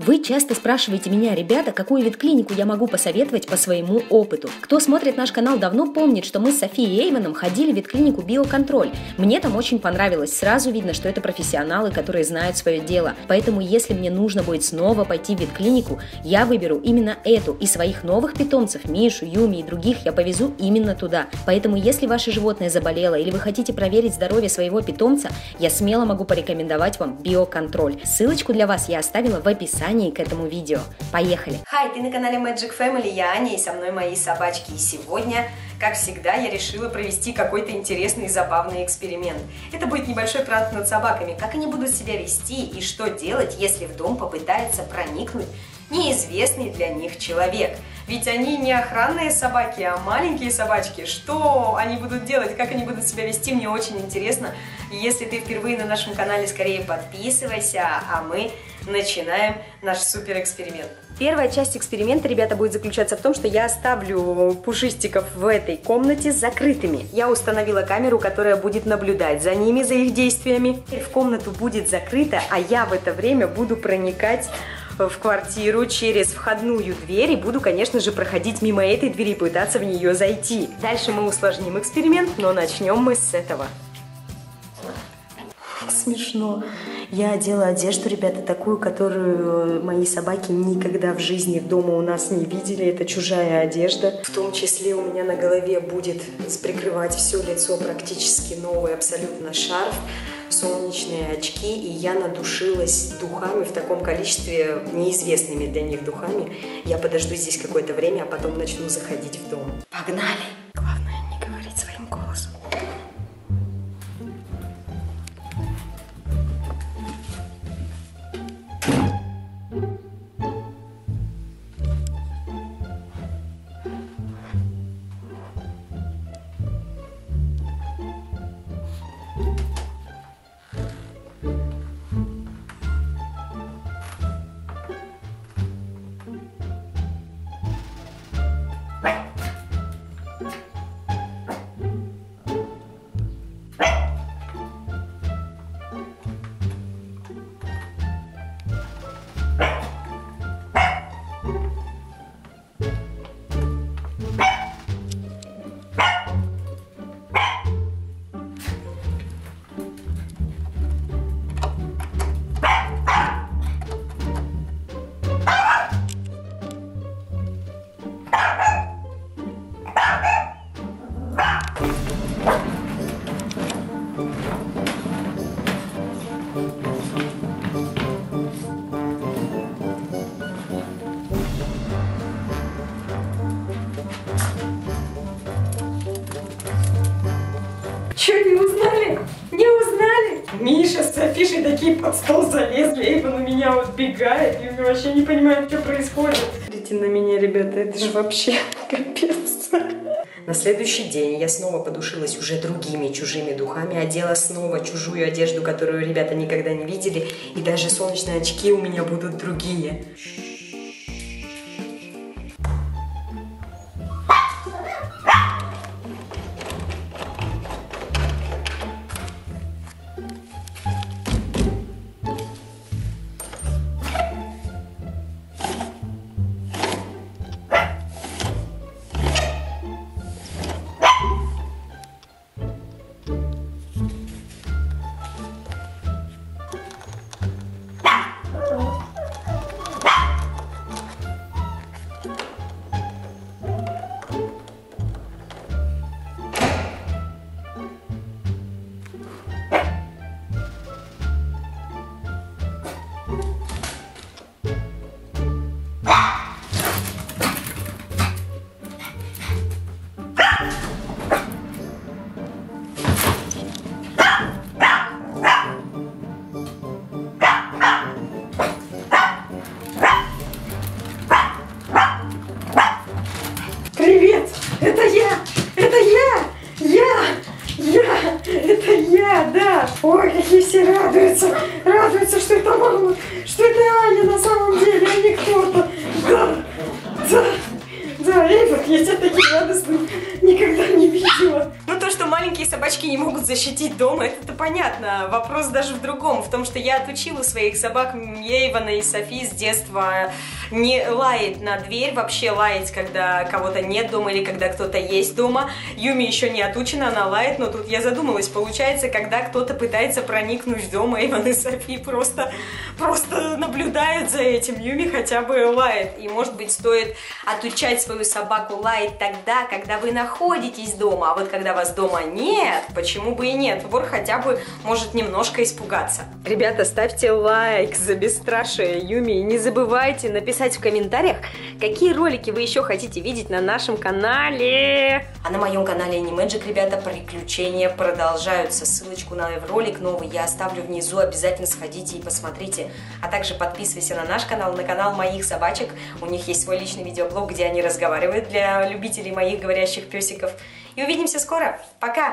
Вы часто спрашиваете меня, ребята, какую ветклинику я могу посоветовать по своему опыту. Кто смотрит наш канал давно, помнит, что мы с Софией Эйвоном ходили в ветклинику «Биоконтроль». Мне там очень понравилось. Сразу видно, что это профессионалы, которые знают свое дело. Поэтому, если мне нужно будет снова пойти в ветклинику, я выберу именно эту. И своих новых питомцев, Мишу, Юми и других, я повезу именно туда. Поэтому, если ваше животное заболело или вы хотите проверить здоровье своего питомца, я смело могу порекомендовать вам «Биоконтроль». Ссылочку для вас я оставила в описании к этому видео. Поехали! Хай, ты на канале Magic Family, я Аня, и со мной мои собачки. И сегодня, как всегда, я решила провести какой-то интересный и забавный эксперимент. Это будет небольшой пранк над собаками. Как они будут себя вести и что делать, если в дом попытается проникнуть неизвестный для них человек? Ведь они не охранные собаки, а маленькие собачки. Что они будут делать, как они будут себя вести, мне очень интересно. Если ты впервые на нашем канале, скорее подписывайся, а мы начинаем наш суперэксперимент. Первая часть эксперимента, ребята, будет заключаться в том, что я оставлю пушистиков в этой комнате закрытыми. Я установила камеру, которая будет наблюдать за ними, за их действиями. Теперь в комнату будет закрыто, а я в это время буду проникать в квартиру через входную дверь и буду, конечно же, проходить мимо этой двери и пытаться в нее зайти. Дальше мы усложним эксперимент, но начнем мы с этого. Смешно. Я одела одежду, ребята, такую, которую мои собаки никогда в жизни дома у нас не видели. Это чужая одежда. В том числе у меня на голове будет прикрывать все лицо практически новый абсолютно шарф, солнечные очки, и я надушилась духами в таком количестве, неизвестными для них духами. Я подожду здесь какое-то время, а потом начну заходить в дом. Погнали! Главное не говорить своим голосом. Миша с Софишей такие под стол залезли, Эйвон на меня убегает, и мы вообще не понимаем, что происходит. Смотрите на меня, ребята, это же вообще капец. На следующий день я снова подушилась уже другими чужими духами, одела снова чужую одежду, которую ребята никогда не видели, и даже солнечные очки у меня будут другие. защитить дома, это-то понятно. Вопрос даже в другом, в том, что я отучила своих собак, Эйвона и Софи, с детства не лаять на дверь, вообще лаять, когда кого-то нет дома или когда кто-то есть дома. Юми еще не отучена, она лает, но тут я задумалась, получается, когда кто-то пытается проникнуть в дом, Эйвон и Софи просто наблюдают за этим, Юми хотя бы лает. И, может быть, стоит отучать свою собаку лаять тогда, когда вы находитесь дома, а вот когда вас дома нет, почему бы и нет, вор хотя бы может немножко испугаться. Ребята, ставьте лайк за бесстрашие Юми, и не забывайте написать в комментариях, какие ролики вы еще хотите видеть на нашем канале. А на моем канале Анимэджик, ребята, приключения продолжаются. Ссылочку на ролик новый я оставлю внизу, обязательно сходите и посмотрите. А также подписывайся на наш канал, на канал моих собачек. У них есть свой личный видеоблог, где они разговаривают для любителей моих говорящих песиков. И увидимся скоро. Пока!